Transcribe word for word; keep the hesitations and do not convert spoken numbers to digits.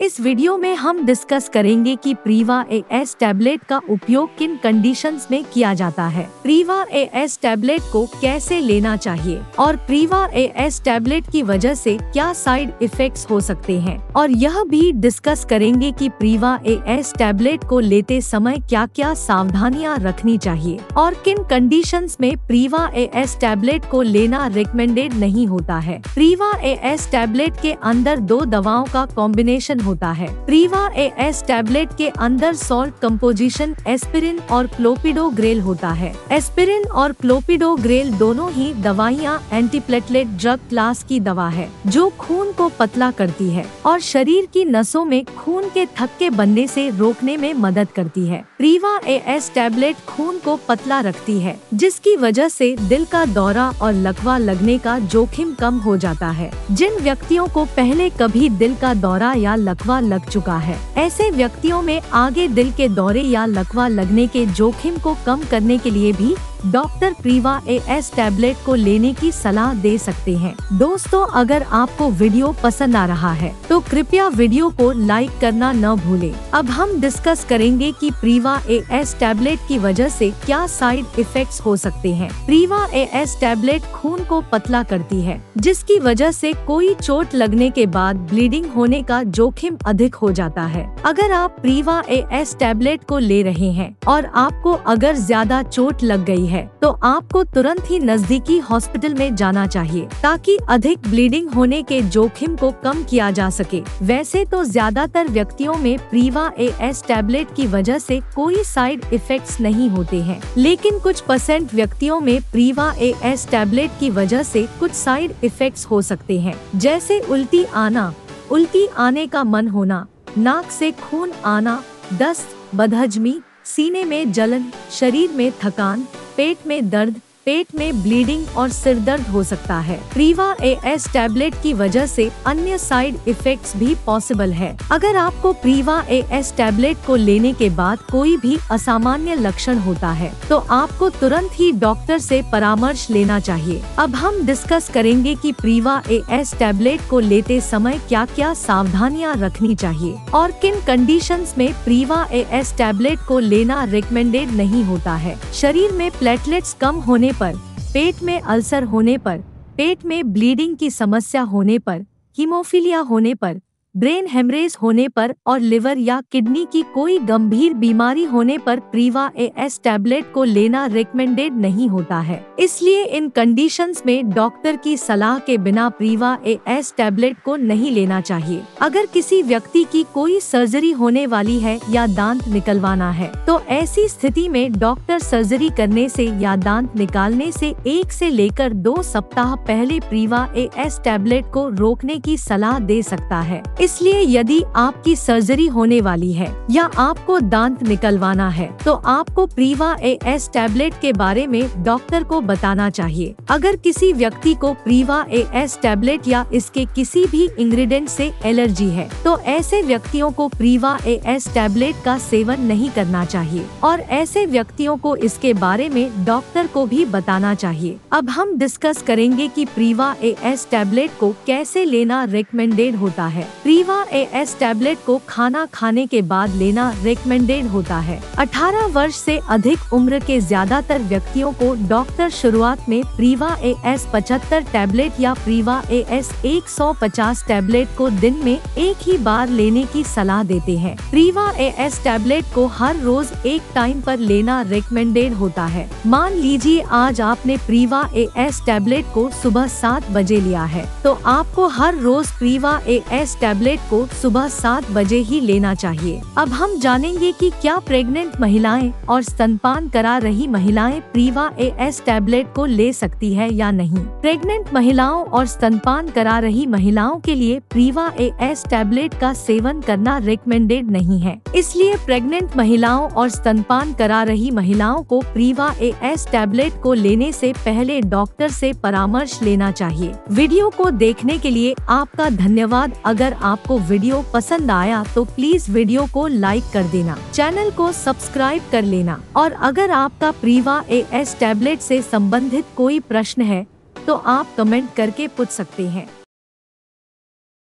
इस वीडियो में हम डिस्कस करेंगे कि प्रीवा एएस टैबलेट का उपयोग किन कंडीशंस में किया जाता है, प्रीवा एएस टैबलेट को कैसे लेना चाहिए और प्रीवा एएस टैबलेट की वजह से क्या साइड इफेक्ट्स हो सकते हैं। और यह भी डिस्कस करेंगे कि प्रीवा एएस टैबलेट को लेते समय क्या क्या सावधानियां रखनी चाहिए और किन कंडीशंस में प्रीवा एएस टैबलेट को लेना रिकमेंडेड नहीं होता है। प्रीवा एएस टैबलेट के अंदर दो दवाओं का कॉम्बिनेशन होता है। प्रीवा एएस टैबलेट के अंदर सॉल्ट कंपोजिशन एस्पिरिन और क्लोपिडोग्रेल होता है। एस्पिरिन और क्लोपिडोग्रेल दोनों ही दवाइयाँ एंटीप्लेटलेट ड्रग क्लास की दवा है जो खून को पतला करती है और शरीर की नसों में खून के थक्के बनने से रोकने में मदद करती है। प्रीवा एएस टैबलेट खून को पतला रखती है, जिसकी वजह से दिल का दौरा और लकवा लगने का जोखिम कम हो जाता है। जिन व्यक्तियों को पहले कभी दिल का दौरा या लकवा लग चुका है, ऐसे व्यक्तियों में आगे दिल के दौरे या लकवा लगने के जोखिम को कम करने के लिए भी डॉक्टर प्रीवा एएस टैबलेट को लेने की सलाह दे सकते हैं। दोस्तों, अगर आपको वीडियो पसंद आ रहा है तो कृपया वीडियो को लाइक करना न भूलें। अब हम डिस्कस करेंगे कि प्रीवा एएस टैबलेट की वजह से क्या साइड इफेक्ट्स हो सकते हैं। प्रीवा एएस टैबलेट खून को पतला करती है, जिसकी वजह से कोई चोट लगने के बाद ब्लीडिंग होने का जोखिम अधिक हो जाता है। अगर आप प्रीवा एएस टैबलेट को ले रहे हैं और आपको अगर ज्यादा चोट लग गई है तो आपको तुरंत ही नजदीकी हॉस्पिटल में जाना चाहिए ताकि अधिक ब्लीडिंग होने के जोखिम को कम किया जा सके। वैसे तो ज्यादातर व्यक्तियों में प्रीवा एएस टैबलेट की वजह से कोई साइड इफेक्ट्स नहीं होते हैं, लेकिन कुछ परसेंट व्यक्तियों में प्रीवा एएस टैबलेट की वजह से कुछ साइड इफेक्ट्स हो सकते हैं, जैसे उल्टी आना, उल्टी आने का मन होना, नाक से खून आना, दस्त, बदहजमी, सीने में जलन, शरीर में थकान, पेट में दर्द, पेट में ब्लीडिंग और सिर दर्द हो सकता है। प्रीवा एएस टैबलेट की वजह से अन्य साइड इफेक्ट्स भी पॉसिबल है। अगर आपको प्रीवा एएस टैबलेट को लेने के बाद कोई भी असामान्य लक्षण होता है तो आपको तुरंत ही डॉक्टर से परामर्श लेना चाहिए। अब हम डिस्कस करेंगे कि प्रीवा एएस टैबलेट को लेते समय क्या क्या सावधानियाँ रखनी चाहिए और किन कंडीशंस में प्रीवा एएस टैबलेट को लेना रिकमेंडेड नहीं होता है। शरीर में प्लेटलेट्स कम होने पर, पेट में अल्सर होने पर, पेट में ब्लीडिंग की समस्या होने पर, हीमोफिलिया होने पर, ब्रेन हेमरेज होने पर और लिवर या किडनी की कोई गंभीर बीमारी होने पर प्रीवा एएस टैबलेट को लेना रिकमेंडेड नहीं होता है। इसलिए इन कंडीशंस में डॉक्टर की सलाह के बिना प्रीवा एएस टैबलेट को नहीं लेना चाहिए। अगर किसी व्यक्ति की कोई सर्जरी होने वाली है या दांत निकलवाना है तो ऐसी स्थिति में डॉक्टर सर्जरी करने से या दांत निकालने से एक से लेकर दो सप्ताह पहले प्रीवा एएस टैबलेट को रोकने की सलाह दे सकता है। इसलिए यदि आपकी सर्जरी होने वाली है या आपको दांत निकलवाना है तो आपको प्रीवा एएस टैबलेट के बारे में डॉक्टर को बताना चाहिए। अगर किसी व्यक्ति को प्रीवा एएस टैबलेट या इसके किसी भी इंग्रेडिएंट से एलर्जी है तो ऐसे व्यक्तियों को प्रीवा एएस टैबलेट का सेवन नहीं करना चाहिए और ऐसे व्यक्तियों को इसके बारे में डॉक्टर को भी बताना चाहिए। अब हम डिस्कस करेंगे कि प्रीवा एएस टैबलेट को कैसे लेना रिकमेंडेड होता है। प्रीवा एएस टैबलेट को खाना खाने के बाद लेना रिकमेंडेड होता है। अठारह वर्ष से अधिक उम्र के ज्यादातर व्यक्तियों को डॉक्टर शुरुआत में प्रीवा एएस पचहत्तर टैबलेट या प्रीवा एएस एक सौ पचास टैबलेट को दिन में एक ही बार लेने की सलाह देते हैं। प्रीवा एएस टैबलेट को हर रोज एक टाइम पर लेना रिकमेंडेड होता है। मान लीजिए आज आपने प्रीवा एएस टैबलेट को सुबह सात बजे लिया है तो आपको हर रोज प्रीवा एएस टैबलेट टैबलेट को सुबह सात बजे ही लेना चाहिए। अब हम जानेंगे कि क्या प्रेग्नेंट महिलाएं और स्तनपान करा रही महिलाएं प्रीवा एएस टैबलेट को ले सकती है या नहीं। प्रेग्नेंट महिलाओं और स्तनपान करा रही महिलाओं के लिए प्रीवा एएस टैबलेट का सेवन करना रिकमेंडेड नहीं है। इसलिए प्रेग्नेंट महिलाओं और स्तनपान करा रही महिलाओं को प्रीवा एएस टैबलेट को लेने से पहले डॉक्टर से परामर्श लेना चाहिए। वीडियो को देखने के लिए आपका धन्यवाद। अगर आपको वीडियो पसंद आया तो प्लीज वीडियो को लाइक कर देना, चैनल को सब्सक्राइब कर लेना और अगर आपका प्रीवा एएस टैबलेट से संबंधित कोई प्रश्न है तो आप कमेंट करके पूछ सकते हैं।